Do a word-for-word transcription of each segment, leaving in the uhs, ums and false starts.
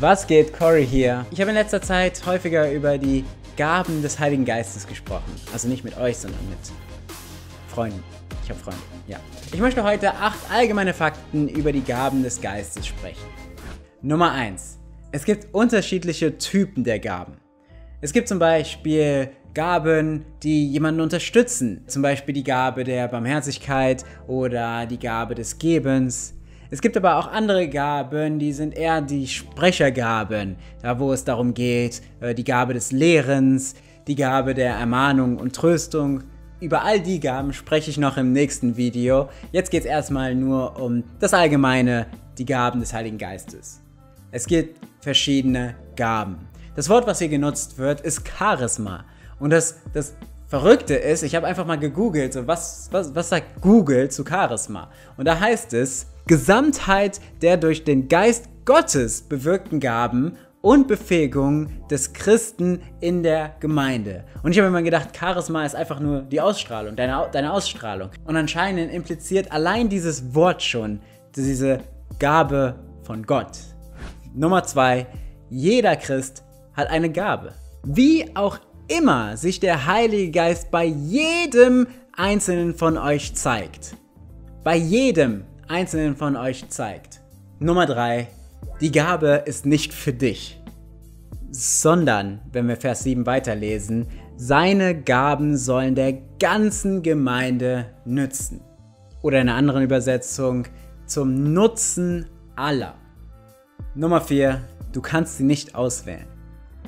Was geht, Cory hier? Ich habe in letzter Zeit häufiger über die Gaben des Heiligen Geistes gesprochen. Also nicht mit euch, sondern mit Freunden. Ich habe Freunde, ja. Ich möchte heute acht allgemeine Fakten über die Gaben des Geistes sprechen. Nummer eins. Es gibt unterschiedliche Typen der Gaben. Es gibt zum Beispiel Gaben, die jemanden unterstützen. Zum Beispiel die Gabe der Barmherzigkeit oder die Gabe des Gebens. Es gibt aber auch andere Gaben, die sind eher die Sprechergaben, da wo es darum geht, die Gabe des Lehrens, die Gabe der Ermahnung und Tröstung. Über all die Gaben spreche ich noch im nächsten Video. Jetzt geht es erstmal nur um das Allgemeine, die Gaben des Heiligen Geistes. Es gibt verschiedene Gaben. Das Wort, was hier genutzt wird, ist Charisma. Und das, das Verrückte ist, ich habe einfach mal gegoogelt, so was, was, was sagt Google zu Charisma? Und da heißt es, Gesamtheit der durch den Geist Gottes bewirkten Gaben und Befähigungen des Christen in der Gemeinde. Und ich habe immer gedacht, Charisma ist einfach nur die Ausstrahlung, deine, deine Ausstrahlung. Und anscheinend impliziert allein dieses Wort schon diese Gabe von Gott. Nummer zwei. Jeder Christ hat eine Gabe. Wie auch immer sich der Heilige Geist bei jedem Einzelnen von euch zeigt. Bei jedem Einzelnen von euch zeigt. Nummer drei. Die Gabe ist nicht für dich, sondern, wenn wir Vers sieben weiterlesen, seine Gaben sollen der ganzen Gemeinde nützen. Oder in einer anderen Übersetzung, zum Nutzen aller. Nummer vier. Du kannst sie nicht auswählen.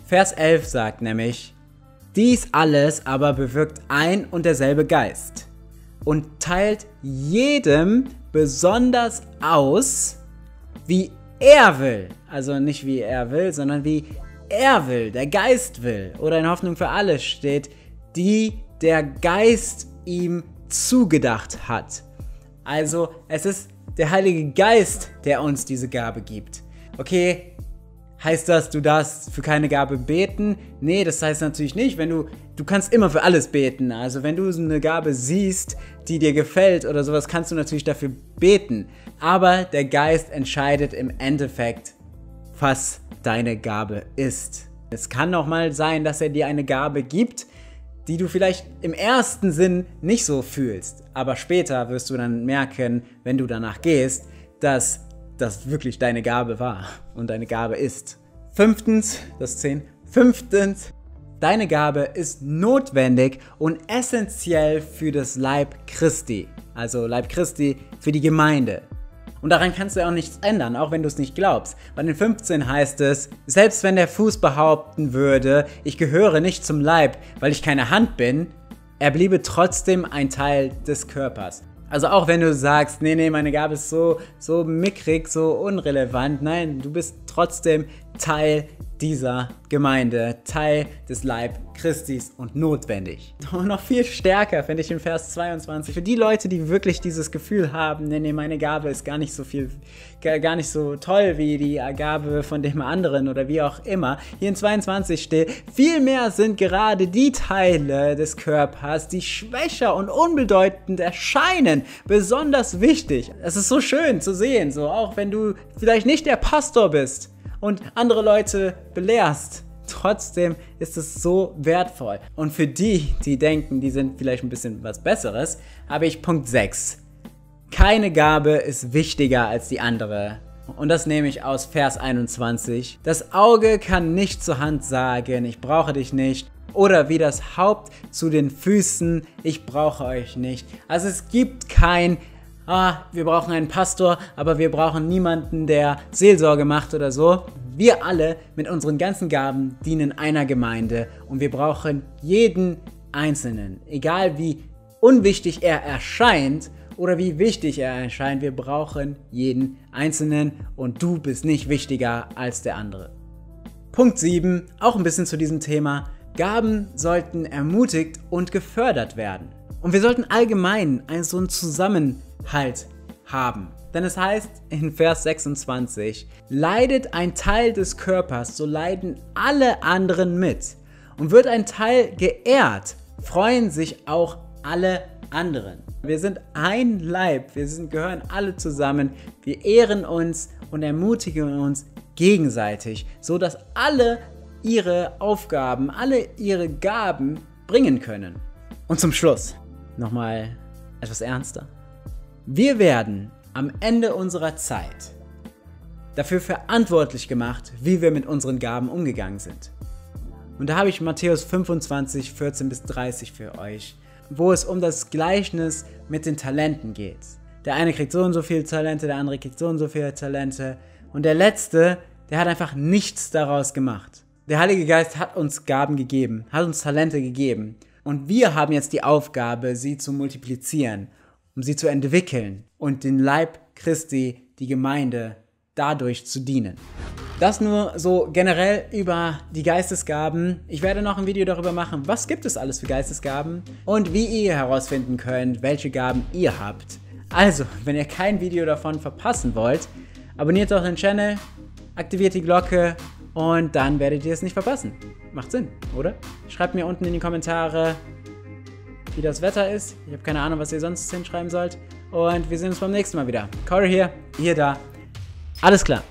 Vers elf sagt nämlich, dies alles aber bewirkt ein und derselbe Geist und teilt jedem besonders aus, wie er will. Also nicht wie er will, sondern wie er will, der Geist will. Oder in Hoffnung für alle steht, die der Geist ihm zugedacht hat. Also es ist der Heilige Geist, der uns diese Gabe gibt. Okay, heißt das, du darfst für keine Gabe beten? Nee, das heißt natürlich nicht, wenn du, du kannst immer für alles beten. Also wenn du eine Gabe siehst, die dir gefällt oder sowas, kannst du natürlich dafür beten. Aber der Geist entscheidet im Endeffekt, was deine Gabe ist. Es kann auch mal sein, dass er dir eine Gabe gibt, die du vielleicht im ersten Sinn nicht so fühlst. Aber später wirst du dann merken, wenn du danach gehst, dass das wirklich deine Gabe war und deine Gabe ist. Fünftens, das zehn. Fünftens, deine Gabe ist notwendig und essentiell für das Leib Christi. Also Leib Christi für die Gemeinde. Und daran kannst du auch nichts ändern, auch wenn du es nicht glaubst. Bei den fünfzehn heißt es, selbst wenn der Fuß behaupten würde, ich gehöre nicht zum Leib, weil ich keine Hand bin, er bliebe trotzdem ein Teil des Körpers. Also auch wenn du sagst, nee, nee, meine Gabe ist so, so mickrig, so unrelevant. Nein, du bist trotzdem Teil dieser Gemeinde, Teil des Leib Christis und notwendig. Und noch viel stärker finde ich in Vers zweiundzwanzig. Für die Leute, die wirklich dieses Gefühl haben, nee, nee, meine Gabe ist gar nicht so viel, gar nicht so toll wie die Gabe von dem anderen oder wie auch immer. Hier in zweiundzwanzig steht, vielmehr sind gerade die Teile des Körpers, die schwächer und unbedeutend erscheinen, besonders wichtig. Es ist so schön zu sehen, so auch wenn du vielleicht nicht der Pastor bist und andere Leute belehrst. Trotzdem ist es so wertvoll. Und für die, die denken, die sind vielleicht ein bisschen was Besseres, habe ich Punkt sechs. Keine Gabe ist wichtiger als die andere. Und das nehme ich aus Vers einundzwanzig. Das Auge kann nicht zur Hand sagen, ich brauche dich nicht. Oder wie das Haupt zu den Füßen, ich brauche euch nicht. Also es gibt kein Ah, wir brauchen einen Pastor, aber wir brauchen niemanden, der Seelsorge macht oder so. Wir alle mit unseren ganzen Gaben dienen einer Gemeinde und wir brauchen jeden Einzelnen. Egal wie unwichtig er erscheint oder wie wichtig er erscheint, wir brauchen jeden Einzelnen und du bist nicht wichtiger als der andere. Punkt sieben, auch ein bisschen zu diesem Thema. Gaben sollten ermutigt und gefördert werden. Und wir sollten allgemein einen so einen Zusammenhang Halt haben. Denn es heißt in Vers sechsundzwanzig, leidet ein Teil des Körpers, so leiden alle anderen mit. Und wird ein Teil geehrt, freuen sich auch alle anderen. Wir sind ein Leib, wir sind, gehören alle zusammen, wir ehren uns und ermutigen uns gegenseitig, sodass alle ihre Aufgaben, alle ihre Gaben bringen können. Und zum Schluss nochmal etwas ernster. Wir werden am Ende unserer Zeit dafür verantwortlich gemacht, wie wir mit unseren Gaben umgegangen sind. Und da habe ich Matthäus fünfundzwanzig, vierzehn bis dreißig für euch, wo es um das Gleichnis mit den Talenten geht. Der eine kriegt so und so viele Talente, der andere kriegt so und so viele Talente und der letzte, der hat einfach nichts daraus gemacht. Der Heilige Geist hat uns Gaben gegeben, hat uns Talente gegeben und wir haben jetzt die Aufgabe, sie zu multiplizieren, um sie zu entwickeln und den Leib Christi, die Gemeinde, dadurch zu dienen. Das nur so generell über die Geistesgaben. Ich werde noch ein Video darüber machen, was gibt es alles für Geistesgaben und wie ihr herausfinden könnt, welche Gaben ihr habt. Also, wenn ihr kein Video davon verpassen wollt, abonniert doch den Channel, aktiviert die Glocke und dann werdet ihr es nicht verpassen. Macht Sinn, oder? Schreibt mir unten in die Kommentare, wie das Wetter ist. Ich habe keine Ahnung, was ihr sonst hinschreiben sollt. Und wir sehen uns beim nächsten Mal wieder. Corey hier, ihr da. Alles klar.